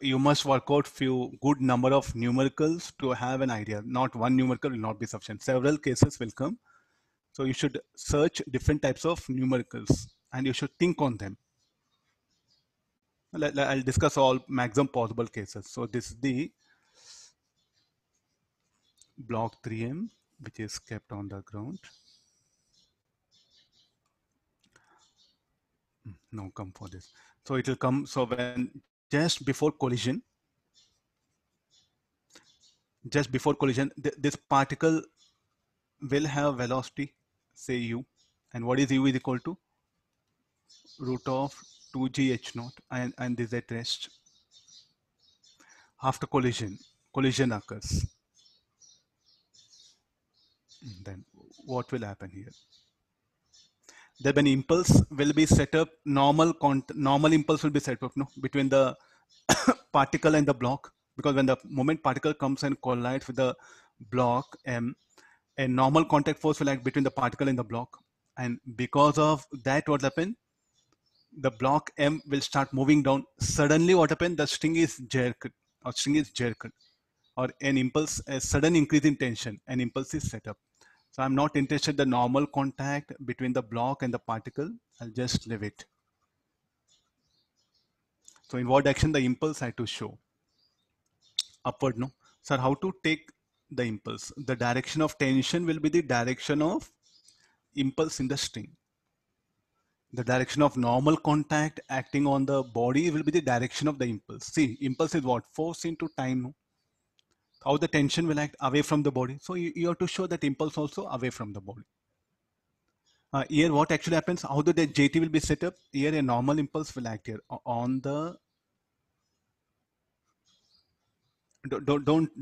You must work out few good number of numericals to have an idea. Not one numerical will not be sufficient. Several cases will come. So you should search different types of numericals and you should think on them. I'll discuss all maximum possible cases. So this is the block 3M, which is kept on the ground. Now come for this. So it will come. So when just before collision, this particle will have velocity, say u, and what is u is equal to root of 2gh0, and this is at rest. After collision occurs. Then what will happen here? Then an impulse will be set up. Normal impulse will be set up between the particle and the block, because when the moment particle comes and collides with the block M, a normal contact force will act between the particle and the block, and because of that, what happened? The block M will start moving down. Suddenly, what happened? The string is jerked, or an impulse, a sudden increase in tension, an impulse is set up. So I'm not interested in the normal contact between the block and the particle. I'll just leave it. So in what direction the impulse I had to show? Upward, no? Sir, how to take the impulse? The direction of tension will be the direction of impulse in the string. The direction of normal contact acting on the body will be the direction of the impulse. See, impulse is what? Force into time, no? How the tension will act away from the body. So you have to show that impulse also away from the body. Here what actually happens, how the JT will be set up, here a normal impulse will act here on the,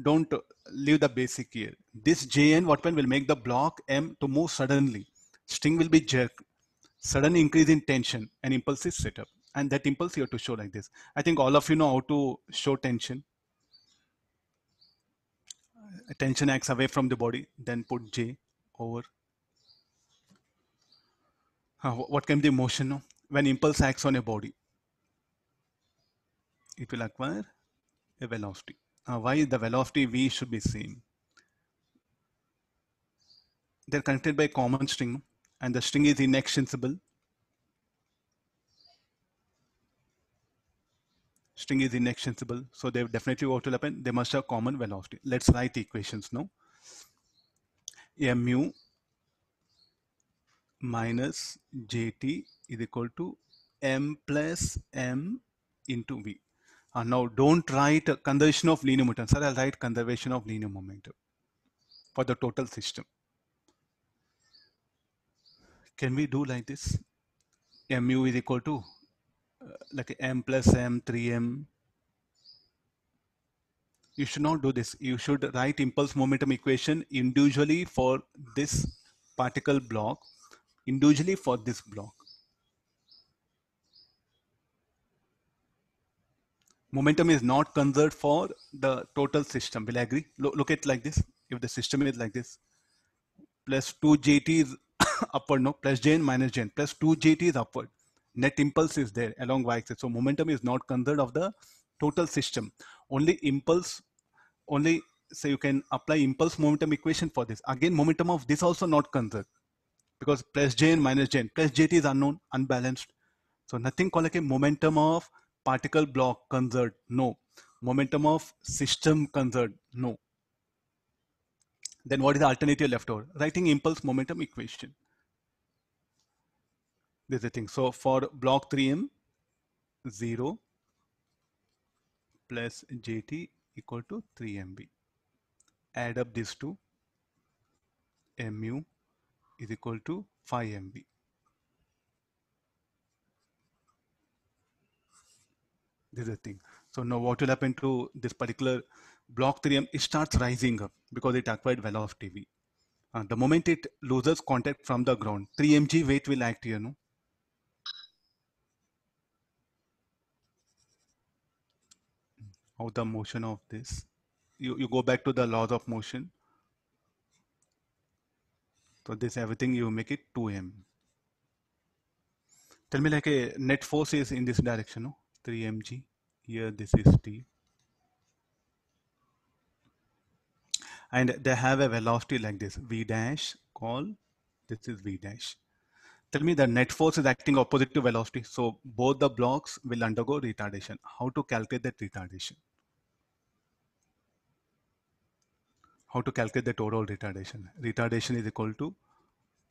don't leave the basic here. This JN what will make the block M to move suddenly. String will be jerked. Sudden increase in tension, an impulse is set up. And that impulse you have to show like this. I think all of you know how to show tension. Tension acts away from the body, then put J over. What can be the motion now? When impulse acts on a body, it will acquire a velocity. Why the velocity V should be same? They are connected by a common string, and the string is inextensible. String is inextensible, so they definitely what will happen? They must have common velocity. Let's write equations now. Mu minus Jt is equal to M plus M into V. Now don't write conservation of linear momentum. Sir, I'll write conservation of linear momentum for the total system. Can we do like this? Mu is equal to like M plus M, 3M. You should not do this. You should write impulse momentum equation individually for this particle block, individually for this block. Momentum is not conserved for the total system. Will I agree? Look at it like this. If the system is like this, plus 2JT is upward, no? Plus Jn minus Jn. Plus 2JT is upward. Net impulse is there along y-axis. So momentum is not conserved of the total system. Only impulse, only so you can apply impulse momentum equation for this. Again, momentum of this also not conserved, because plus Jn minus Jn, plus Jt is unknown, unbalanced. So nothing called like a momentum of particle block conserved, no. Momentum of system conserved, no. Then what is the alternative left over? Writing impulse momentum equation. This is the thing. So for block 3M, 0 plus JT equal to 3MB. Add up these two. MU is equal to 5MB. This is the thing. So now what will happen to this particular block 3M? It starts rising up because it acquired velocity V. The moment it loses contact from the ground, 3mg weight will act here, no? How the motion of this, you go back to the laws of motion. So this everything you make it 2m. Tell me like a net force is in this direction, no? 3mg Here this is t, and they have a velocity like this, v dash, call this is v dash. Tell me the net force is acting opposite to velocity, so both the blocks will undergo retardation. How to calculate that retardation? How to calculate the total retardation? Retardation is equal to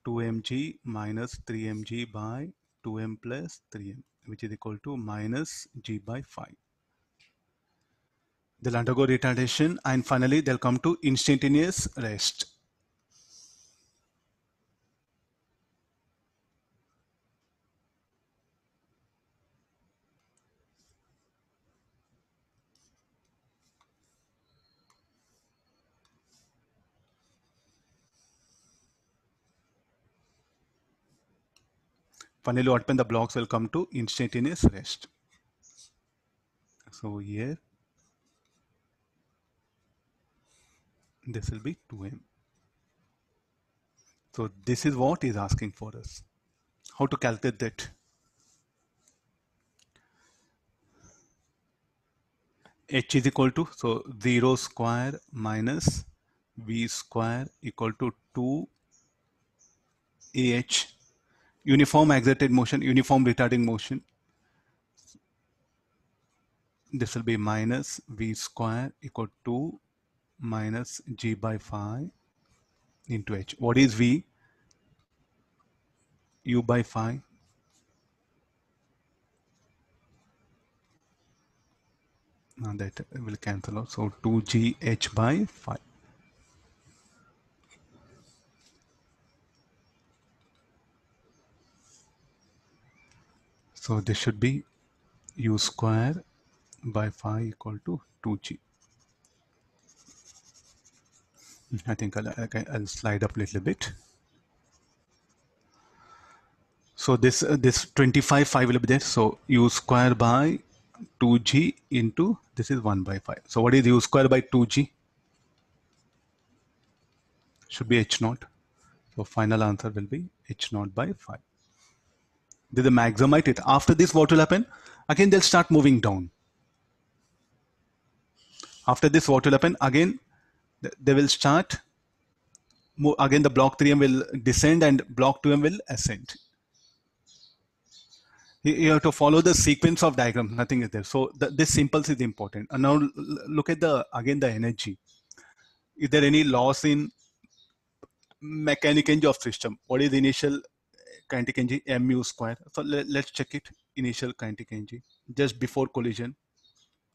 2mg minus 3mg by 2m plus 3m, which is equal to minus g by 5. They'll undergo retardation, and finally they'll come to instantaneous rest. Finally, what when the blocks will come to instantaneous rest. So here, this will be 2m. So this is what is asking for us. How to calculate that? H is equal to, so 0 square minus v square equal to 2ah. Uniform excited motion, uniform retarding motion. This will be minus v square equal to minus g by 5 into h. What is v? u by 5. Now that will cancel out. So 2gh by 5. So this should be u square by 5 equal to 2g. I think I'll slide up a little bit. So this 25, 5 will be there. So u square by 2g into, this is 1 by 5. So what is u square by 2g? Should be h naught. So final answer will be h naught by 5. They maximize it. After this, what will happen? Again, they'll start moving down. After this, what will happen? Again, they will start. Again, the block 3M will descend and block 2M will ascend. You have to follow the sequence of diagrams. Nothing is there. So this simple is important. And now look at the energy. Is there any loss in mechanical energy of system? What is the initial kinetic energy? Mu square. So let's check it. Initial kinetic energy just before collision,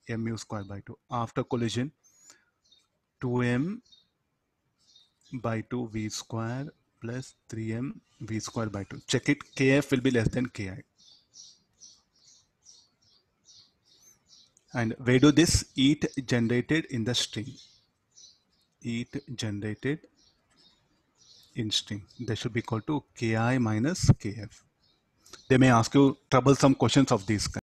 mu square by 2. After collision, 2m by 2 v square plus 3m v square by 2. Check it. Kf will be less than ki. And where do this heat generated in the string? Heat generated in string, they should be equal to ki minus kf. They may ask you troublesome questions of these kinds.